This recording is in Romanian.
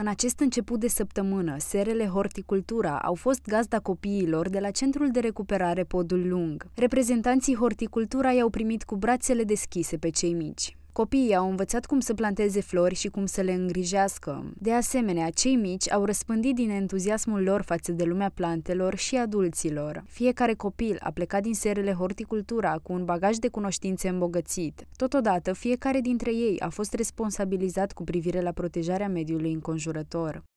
În acest început de săptămână, Serele Horticultura au fost gazda copiilor de la Centrul de Recuperare Podul Lung. Reprezentanții Horticultura i-au primit cu brațele deschise pe cei mici. Copiii au învățat cum să planteze flori și cum să le îngrijească. De asemenea, cei mici au răspândit din entuziasmul lor față de lumea plantelor și adulților. Fiecare copil a plecat din Serele Horticultura cu un bagaj de cunoștințe îmbogățit. Totodată, fiecare dintre ei a fost responsabilizat cu privire la protejarea mediului înconjurător.